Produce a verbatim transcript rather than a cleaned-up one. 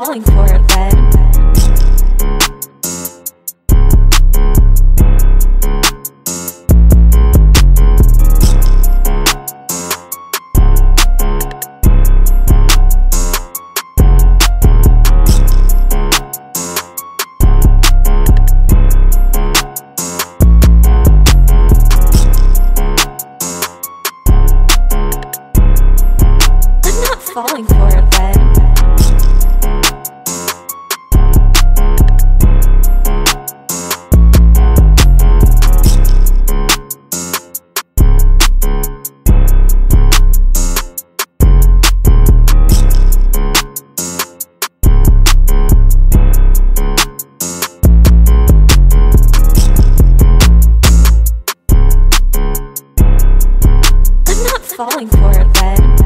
falling for it, Ben. Falling for it, Ben. I'm not falling for it, Ben.